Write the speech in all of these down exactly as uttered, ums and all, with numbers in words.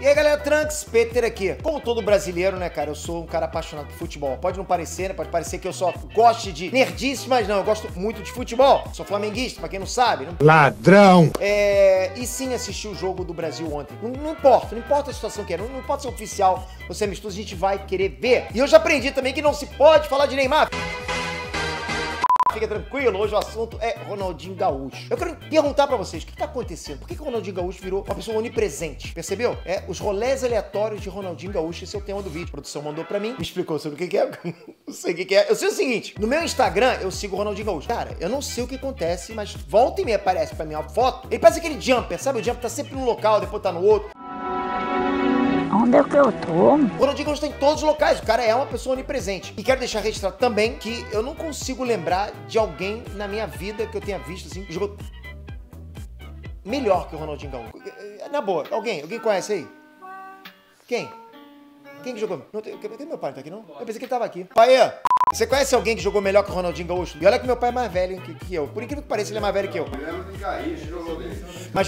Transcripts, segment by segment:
E aí, galera, Trunks Peter aqui. Como todo brasileiro, né, cara, eu sou um cara apaixonado por futebol. Pode não parecer, né, pode parecer que eu só goste de nerdice, mas não, eu gosto muito de futebol. Sou flamenguista, pra quem não sabe, né? Ladrão! É... E sim, assisti o jogo do Brasil ontem. Não, não importa, não importa a situação que é, não, não importa se é oficial ou se é amistoso, a gente vai querer ver. E eu já aprendi também que não se pode falar de Neymar. Fica tranquilo, hoje o assunto é Ronaldinho Gaúcho. Eu quero perguntar pra vocês, o que tá acontecendo? Por que que o Ronaldinho Gaúcho virou uma pessoa onipresente? Percebeu? É, os rolês aleatórios de Ronaldinho Gaúcho, esse é o tema do vídeo. A produção mandou pra mim, me explicou sobre o que que é, não sei o que que é. Eu sei o seguinte, no meu Instagram eu sigo o Ronaldinho Gaúcho. Cara, eu não sei o que acontece, mas volta e meia aparece pra mim uma foto. Ele parece aquele jumper, sabe? O jumper tá sempre num local, depois tá no outro. Onde é que eu tô? O Ronaldinho Gaúcho tá em todos os locais, o cara é uma pessoa onipresente. E quero deixar registrado também que eu não consigo lembrar de alguém na minha vida que eu tenha visto, assim, que jogou melhor que o Ronaldinho Gaúcho. Na boa, alguém, alguém conhece aí? Quem? Quem que jogou? Não tem, meu pai não tá aqui, não? Eu pensei que ele tava aqui. Paê, você conhece alguém que jogou melhor que o Ronaldinho Gaúcho? E olha que meu pai é mais velho que, que eu. Por incrível que pareça, ele é mais velho que eu. Eu lembro que Garrincha jogou dele. Mas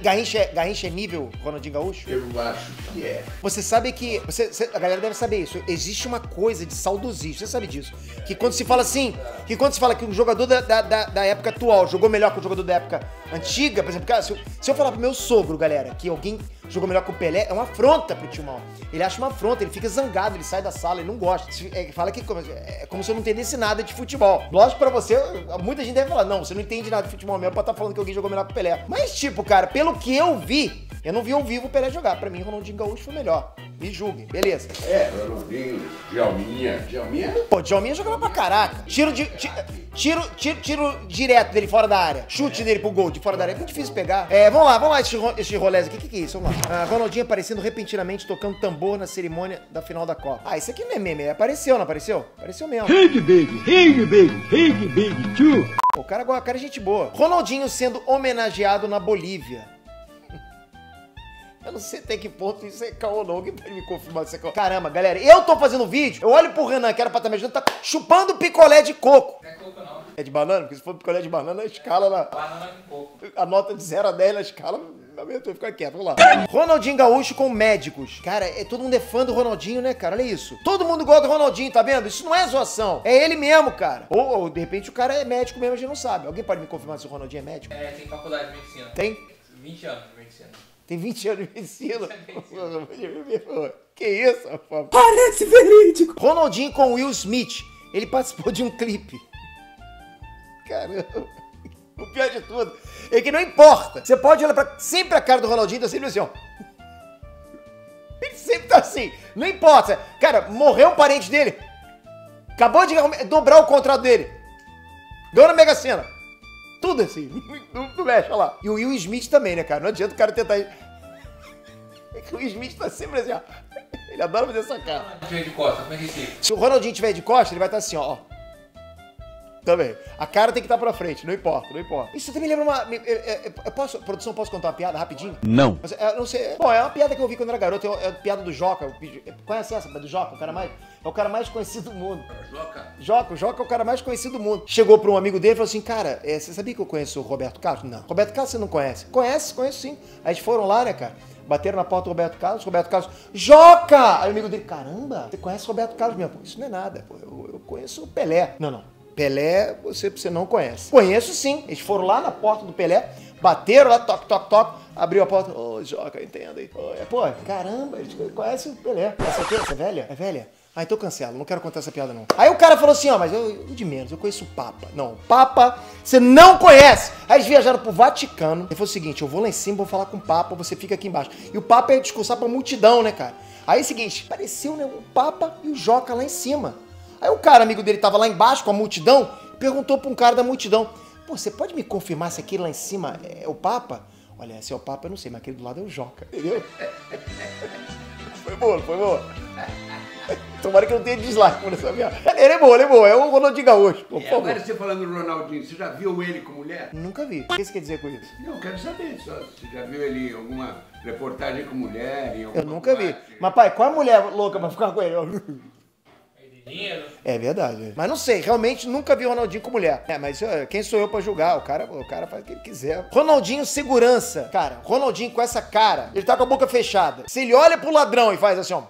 Garrincha é, Garrincha é nível Ronaldinho Gaúcho? Eu acho que é. Você sabe que... Você, você, a galera deve saber isso. Existe uma coisa de saudosismo, você sabe disso. Que quando se fala assim... Que quando se fala que um jogador da, da, da, da época atual jogou melhor que o jogador da época antiga, por exemplo, cara, se, eu, se eu falar pro meu sogro, galera, que alguém jogou melhor que o Pelé, é uma afronta pro Timão. Ele acha uma afronta, ele fica zangado, ele sai da sala, ele não gosta. É, fala que... É, É como se eu não entendesse nada de futebol. Lógico, pra você, muita gente deve falar, não, você não entende nada de futebol mesmo pra estar falando que alguém jogou melhor que o Pelé. Mas, tipo, cara, pelo que eu vi, eu não vi ao vivo o Pelé jogar. Pra mim, Ronaldinho Gaúcho foi melhor. Me julguem, beleza. É, Ronaldinho, Jalminha. Jalminha? Pô, Jalminha jogava pra caraca. Tiro de... Ti, tiro, tiro, tiro direto dele fora da área. Chute dele pro gol de fora da área. É muito difícil pegar. É, vamos lá, vamos lá, esse, ro, esse rolês aqui. O que, que é isso? Vamos lá. Ah, Ronaldinho aparecendo repentinamente, tocando tambor na cerimônia da final da Copa. Ah, isso aqui não é meme. Ele apareceu, não apareceu? Apareceu mesmo. Big, big, big, big, big, big, too. O cara agora, cara é gente boa. Ronaldinho sendo homenageado na Bolívia. Eu não sei até que ponto isso é caô ou não. Alguém pode me confirmar se é caô. Caramba, galera, eu tô fazendo vídeo, eu olho pro Renan, que era pra estar me ajudando, tá chupando picolé de coco. Não é coco, não. É de banana? Porque se for picolé de banana, a escala na... Banana com coco. A nota de zero a dez na escala... Eu tô ficando quieto, vamos lá. Ronaldinho Gaúcho com médicos. Cara, é, todo mundo é fã do Ronaldinho, né, cara? Olha isso. Todo mundo gosta do Ronaldinho, tá vendo? Isso não é zoação. É ele mesmo, cara. Ou, ou de repente, o cara é médico mesmo, a gente não sabe. Alguém pode me confirmar se o Ronaldinho é médico? É, tem faculdade de medicina. Tem? vinte anos de medicina. Tem vinte anos de medicina? Que isso, rapaz? Parece verídico. Ronaldinho com Will Smith. Ele participou de um clipe. Caramba. O pior de tudo é que não importa. Você pode olhar pra sempre a cara do Ronaldinho, tá sempre assim, ó. Ele sempre tá assim. Não importa. Cara, morreu um parente dele. Acabou de dobrar o contrato dele. Deu na Mega Sena. Tudo assim. Não mexe, olha lá. E o Will Smith também, né, cara? Não adianta o cara tentar... É que o Will Smith tá sempre assim, ó. Ele adora fazer essa cara. Se o Ronaldinho tiver de costa, ele vai estar assim, ó. Também. A cara tem que estar pra frente, não importa, não importa. Isso também lembra uma... Eu, eu, eu posso, produção, posso contar uma piada rapidinho? Não. Mas eu não sei... Bom, é uma piada que eu vi quando era garoto, é a piada do Joca. Conhece essa, do Joca? O cara mais... É o cara mais conhecido do mundo. Joca? Joca, o Joca é o cara mais conhecido do mundo. Chegou pra um amigo dele e falou assim, cara, é, você sabia que eu conheço o Roberto Carlos? Não. Roberto Carlos você não conhece? Conhece, conheço sim. Aí eles foram lá, né, cara? Bateram na porta do Roberto Carlos, Roberto Carlos, Joca! Aí o amigo dele, caramba, você conhece o Roberto Carlos mesmo? Pô, isso não é nada, pô, eu, eu conheço o Pelé. Não, não. Pelé, você, você não conhece. Conheço sim. Eles foram lá na porta do Pelé, bateram lá, toque, toque, toque, abriu a porta. Ô, oh, Joca, entenda aí. Oh, é, pô, caramba, eles conhecem o Pelé. Essa aqui, essa é velha? É velha? Ah, então cancela, não quero contar essa piada não. Aí o cara falou assim, ó, oh, mas eu, eu de menos, eu conheço o Papa. Não, o Papa, você não conhece. Aí eles viajaram pro Vaticano. E foi o seguinte, eu vou lá em cima, vou falar com o Papa, você fica aqui embaixo. E o Papa ia discursar pra multidão, né, cara? Aí é o seguinte, apareceu, né, o Papa e o Joca lá em cima. Aí o cara, amigo dele, tava lá embaixo com a multidão, perguntou pra um cara da multidão, pô, você pode me confirmar se aquele lá em cima é o Papa? Olha, se é o Papa, eu não sei, mas aquele do lado é o Joca, entendeu? Foi boa, foi boa. Tomara que eu não tenha dislike por essa minha. Ele é bom, ele é bom, é o Ronaldinho Gaúcho. Pô, é, agora você falando do Ronaldinho, você já viu ele com mulher? Nunca vi. O que você quer dizer com isso? Não, quero saber só. Você já viu ele em alguma reportagem com mulher? Em alguma eu nunca parte? Vi. Mas pai, qual é a mulher louca pra ficar com ele? Dinheiro. É verdade. Mas não sei, realmente nunca vi o Ronaldinho com mulher. É, mas quem sou eu pra julgar? O cara, o cara faz o que ele quiser. Ronaldinho segurança. Cara, Ronaldinho com essa cara, ele tá com a boca fechada. Se ele olha pro ladrão e faz assim, ó.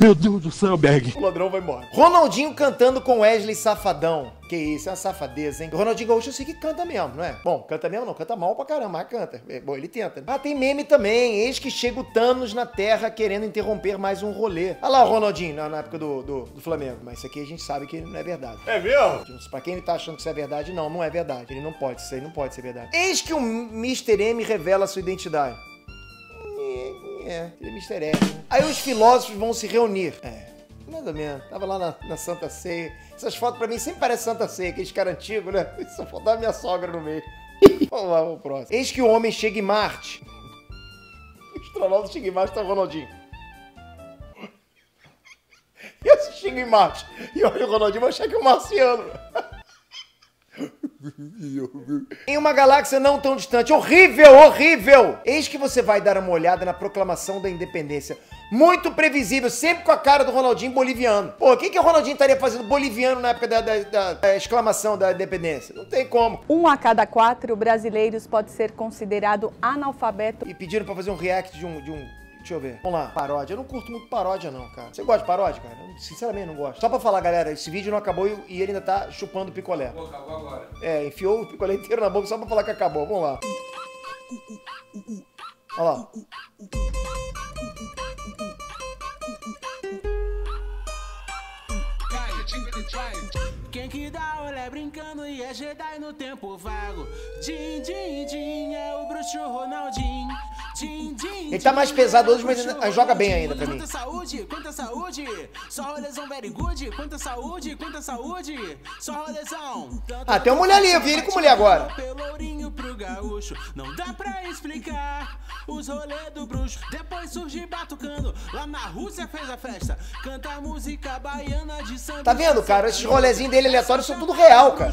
Meu Deus do céu, Berg. O ladrão vai embora. Ronaldinho cantando com Wesley Safadão. Que isso, é uma safadeza, hein? O Ronaldinho Gaúcho eu sei que canta mesmo, não é? Bom, canta mesmo não, canta mal pra caramba, mas canta. Bom, ele tenta. Ah, tem meme também. Eis que chega o Thanos na Terra querendo interromper mais um rolê. Olha lá o Ronaldinho, na, na época do, do, do Flamengo. Mas isso aqui a gente sabe que não é verdade. É mesmo? Pra quem ele tá achando que isso é verdade, não, não é verdade. Ele não pode, isso aí não pode ser verdade. Eis que o mister M revela sua identidade. É, ele é mister M. Aí os filósofos vão se reunir. É. Mais ou menos. Tava lá na, na Santa Ceia. Essas fotos pra mim sempre parecem Santa Ceia, aqueles caras antigos, né? Só faltava minha sogra no meio. Vamos lá, vamos pro próximo. Eis que o homem chega em Marte. O astronauta chega em Marte, tá o Ronaldinho. E esse chega em Marte. E olha o Ronaldinho, mas achar que é um marciano. Em uma galáxia não tão distante. Horrível, horrível. Eis que você vai dar uma olhada na proclamação da independência. Muito previsível, sempre com a cara do Ronaldinho boliviano. Pô, o que, que o Ronaldinho estaria fazendo boliviano na época da, da, da, da exclamação da independência? Não tem como. Um a cada quatro brasileiros pode ser considerado analfabeto. E pediram pra fazer um react de um... De um... Deixa eu ver. Vamos lá. Paródia. Eu não curto muito paródia, não, cara. Você gosta de paródia, cara? Eu, sinceramente, não gosto. Só pra falar, galera, esse vídeo não acabou e, e ele ainda tá chupando o picolé. Vou acabar agora. É, enfiou o picolé inteiro na boca só pra falar que acabou. Vamos lá. Olha lá. Quem que dá olé brincando e é Jedi no tempo vago. Din, din, din, é o bruxo Ronaldinho. Ele tá mais pesado hoje, mas joga bem ainda pra mim. Quanta saúde, quanta saúde. Só rolezão very good. Quanta saúde, quanta saúde. Só rolezão. Ah, tem uma mulher ali, eu vi ele com mulher agora. Pelourinho pro gaúcho. Não dá pra explicar os rolê do bruxo. Depois surge batucando. Lá na Rússia fez a festa. Canta a música baiana de Santa. Tá vendo, cara? Esses rolezinhos dele aleatórios são tudo real, cara.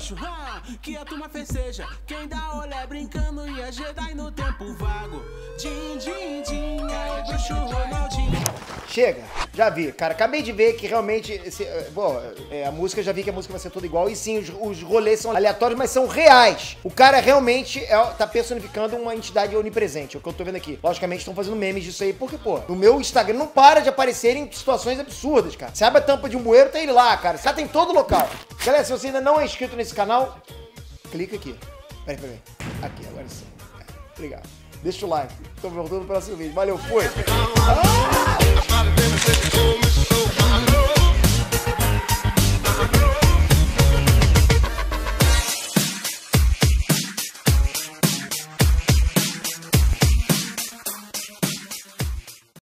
Que a turma festeja. Quem dá olé brincando e é Jedi no tempo vago. Chega, já vi, cara, acabei de ver que realmente, esse, bom, é, a música, já vi que a música vai ser toda igual, e sim, os, os rolês são aleatórios, mas são reais. O cara realmente é, tá personificando uma entidade onipresente, é o que eu tô vendo aqui. Logicamente estão fazendo memes disso aí, porque, pô, no meu Instagram não para de aparecerem situações absurdas, cara. Você abre a tampa de um bueiro, tem ele lá, cara, esse cara tem todo local. Galera, se você ainda não é inscrito nesse canal, clica aqui. Peraí, peraí, aqui, agora sim. Obrigado. Deixa o like. Tô voltando pro próximo vídeo. Valeu, fui! Ah!